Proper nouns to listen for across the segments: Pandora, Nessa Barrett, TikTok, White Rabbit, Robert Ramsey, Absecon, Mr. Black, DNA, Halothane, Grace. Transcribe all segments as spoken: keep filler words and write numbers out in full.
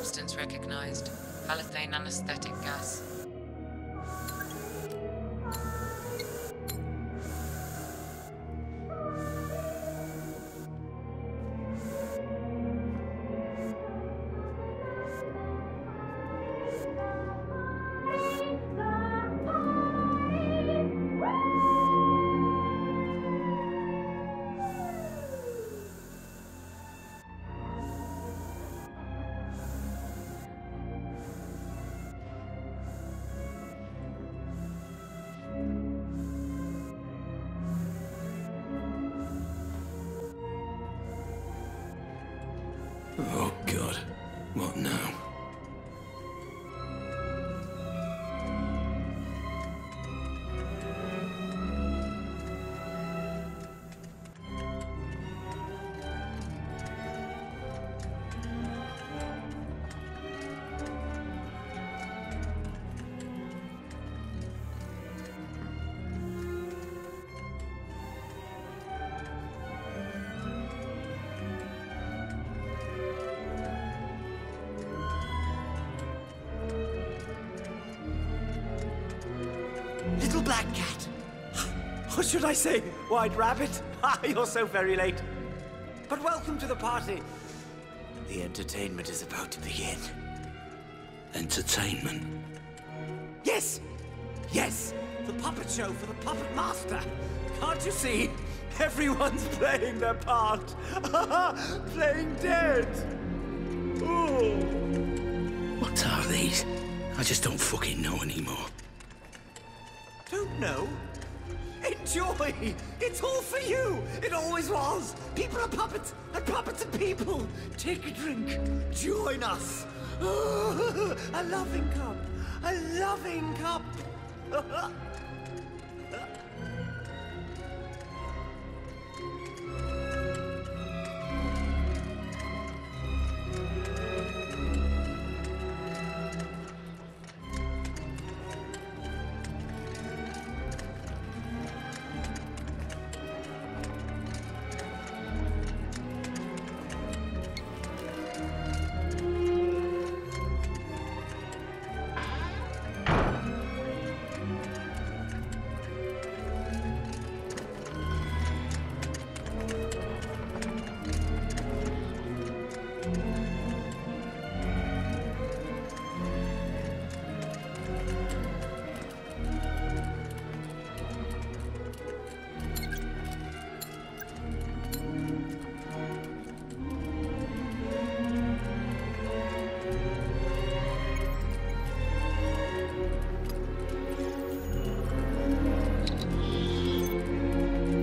Substance recognized. Halothane anesthetic gas. Oh, God. What now? Little black cat. Or should I say, White Rabbit? Ah, you're so very late. But welcome to the party. The entertainment is about to begin. Entertainment? Yes! Yes! The puppet show for the puppet master. Can't you see? Everyone's playing their part. Playing dead. Ooh. What are these? I just don't fucking know anymore. Don't know? Enjoy! It's all for you! It always was! People are puppets, and puppets are people! Take a drink! Join us! Oh, a loving cup! A loving cup!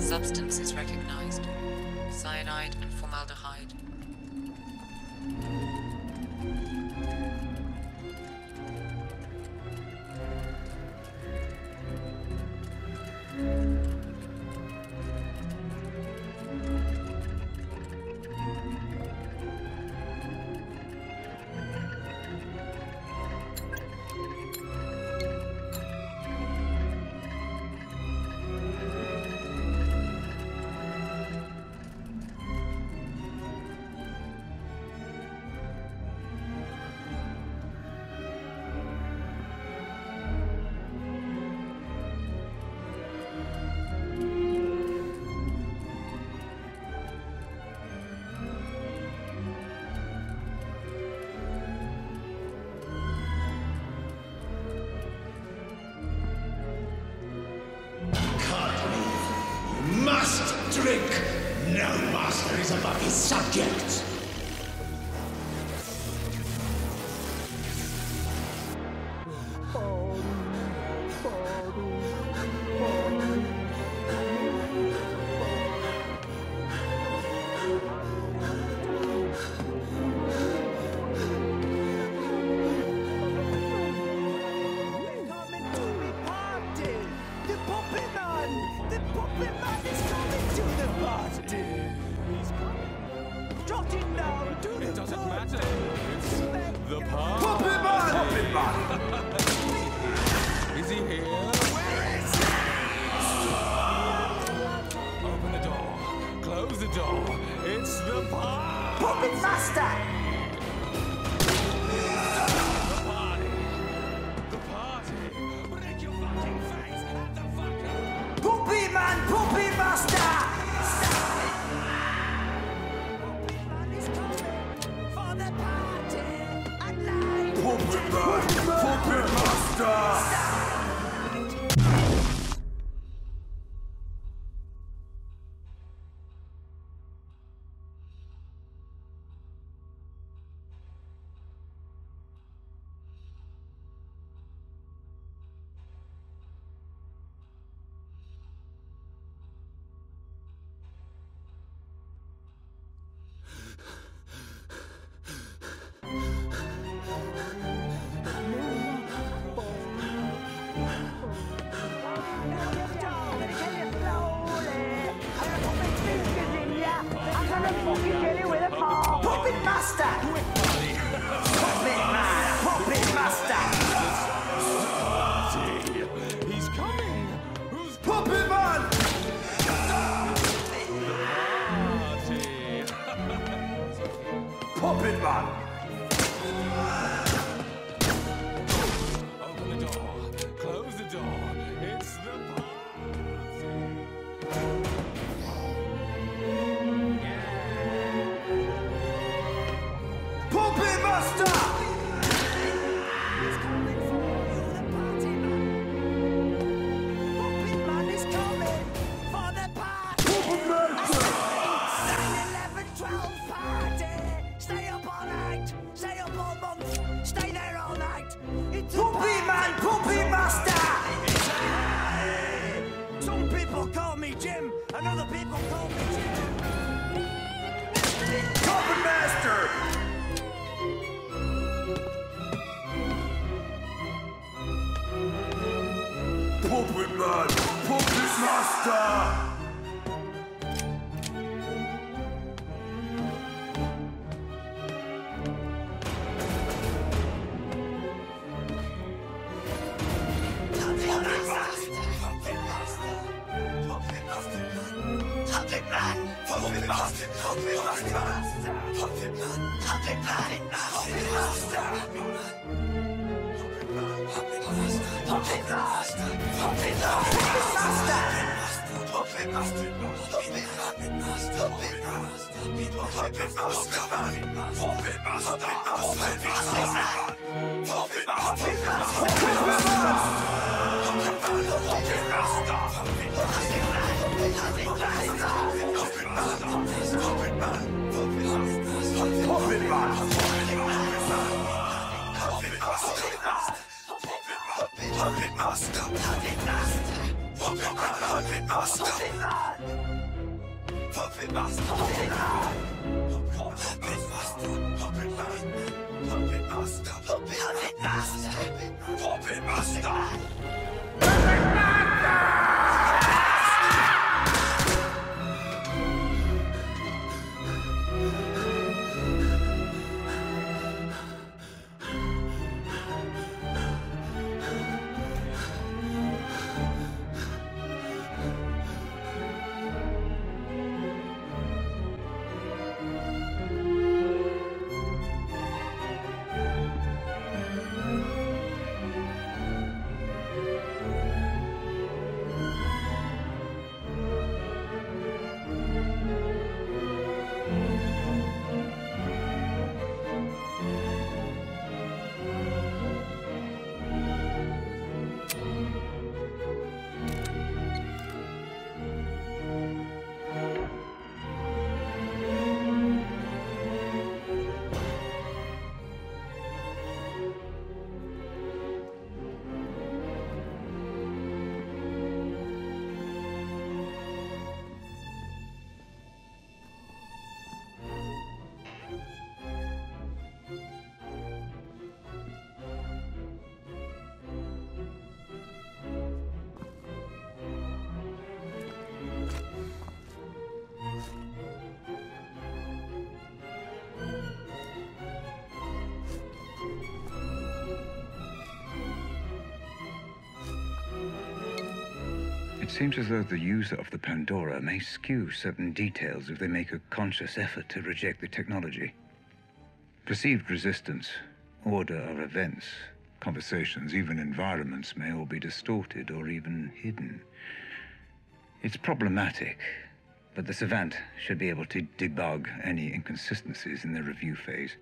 Substance is recognized. Cyanide and formaldehyde. Drink! No master is above his subjects! It's the puppet master! Get it with a paw. Puppet Master! Puppet Man! Puppet Master! He's coming! Who's Puppet Man? Puppet Man! It seems as though the user of the Pandora may skew certain details if they make a conscious effort to reject the technology. Perceived resistance, order or events, conversations, even environments may all be distorted or even hidden. It's problematic, but the Savant should be able to debug any inconsistencies in the review phase.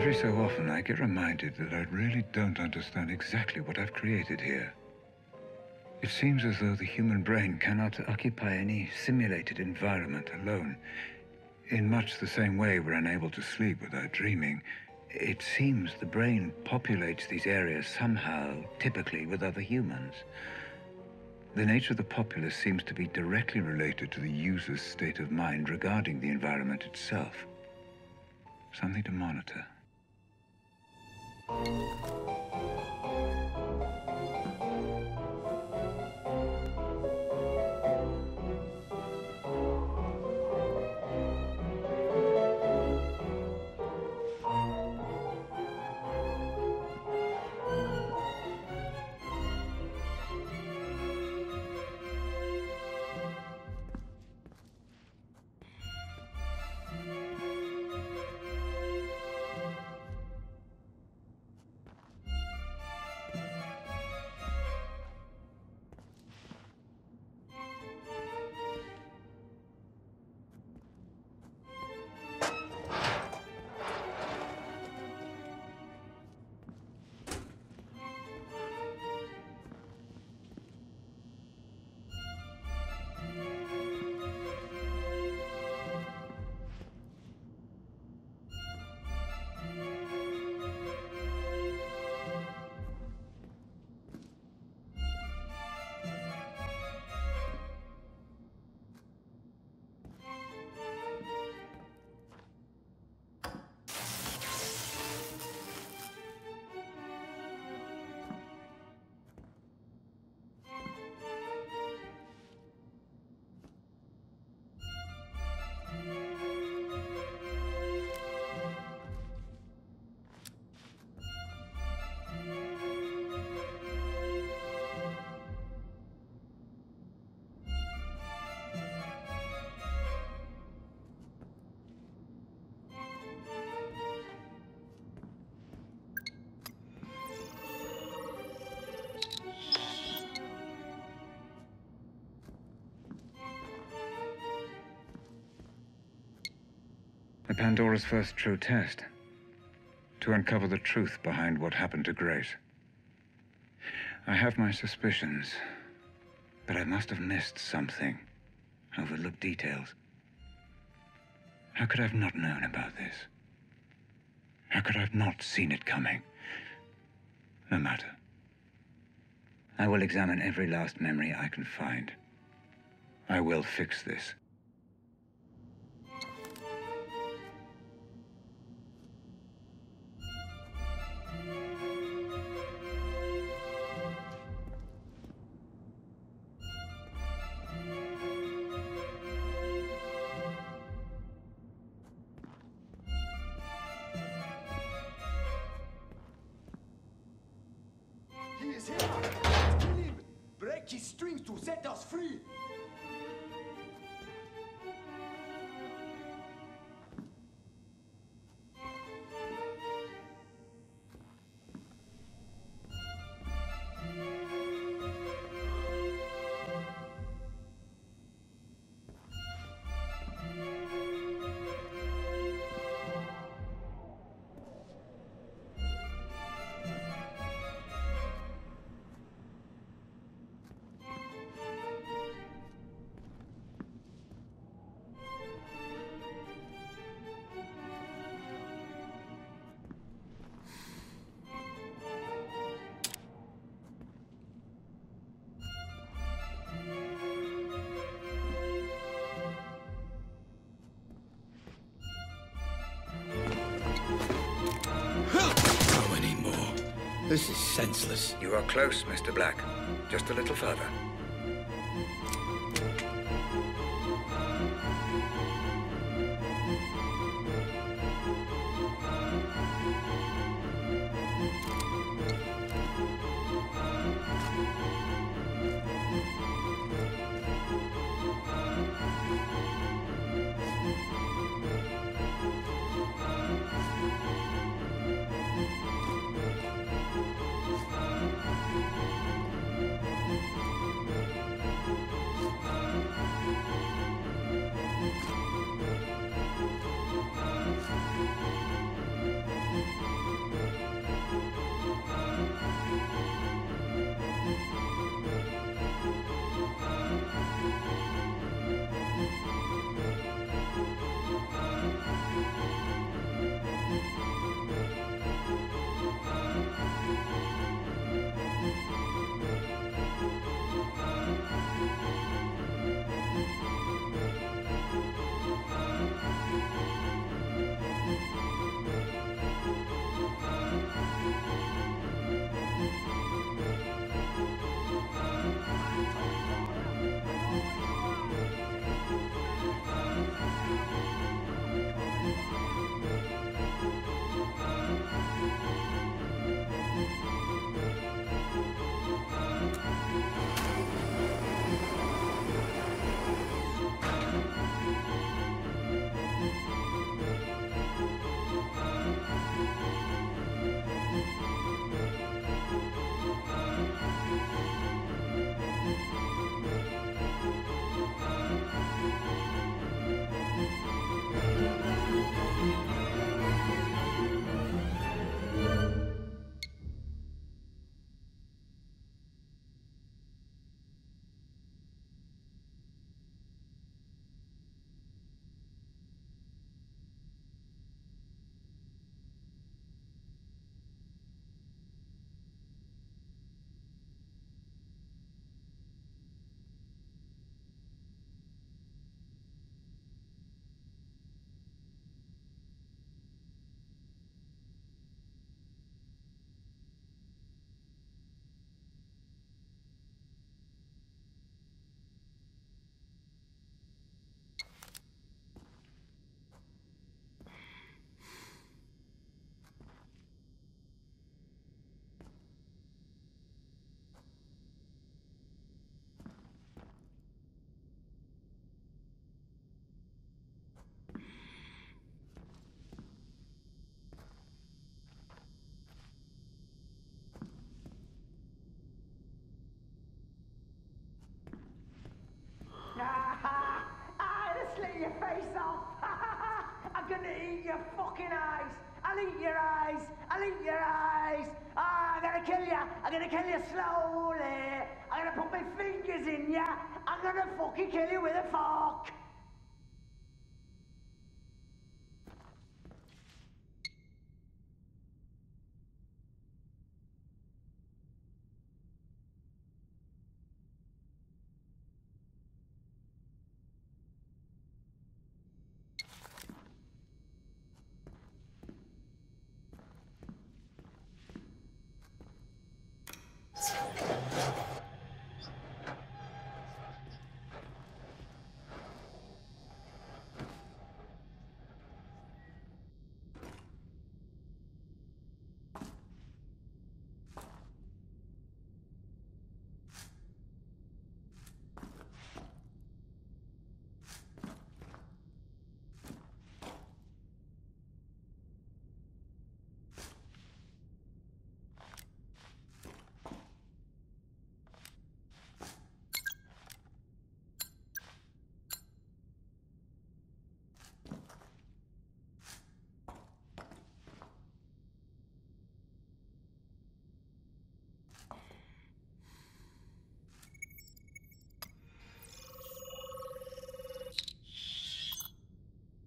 Every so often, I get reminded that I really don't understand exactly what I've created here. It seems as though the human brain cannot occupy any simulated environment alone. In much the same way we're unable to sleep without dreaming, it seems the brain populates these areas somehow, typically with other humans. The nature of the populace seems to be directly related to the user's state of mind regarding the environment itself. Something to monitor. Pandora's first true test, to uncover the truth behind what happened to Grace. I have my suspicions, but I must have missed something, overlooked details. How could I have not known about this? How could I have not seen it coming? No matter. I will examine every last memory I can find. I will fix this. This is senseless. You are close, Mister Black. Just a little further. your fucking eyes. I'll eat your eyes. I'll eat your eyes. Ah, I'm gonna kill ya. I'm gonna kill you slowly. I'm gonna put my fingers in ya. I'm gonna fucking kill you with a fork.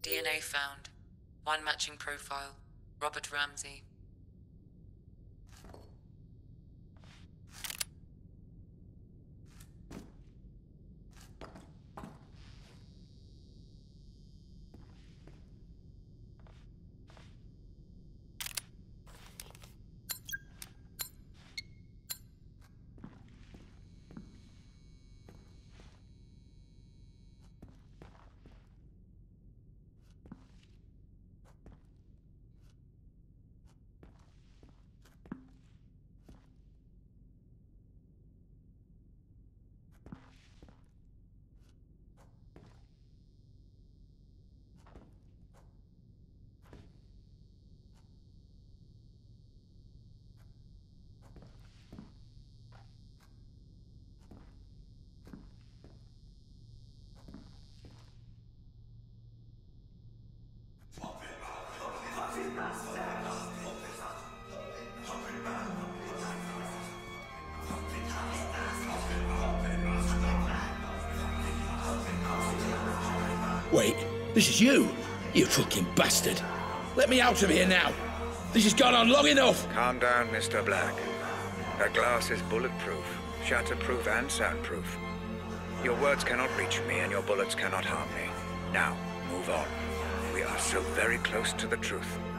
D N A found. One matching profile. Robert Ramsey. Wait, this is you? You fucking bastard. Let me out of here now. This has gone on long enough. Calm down, Mister Black. That glass is bulletproof, shatterproof and soundproof. Your words cannot reach me and your bullets cannot harm me. Now, move on. We are so very close to the truth.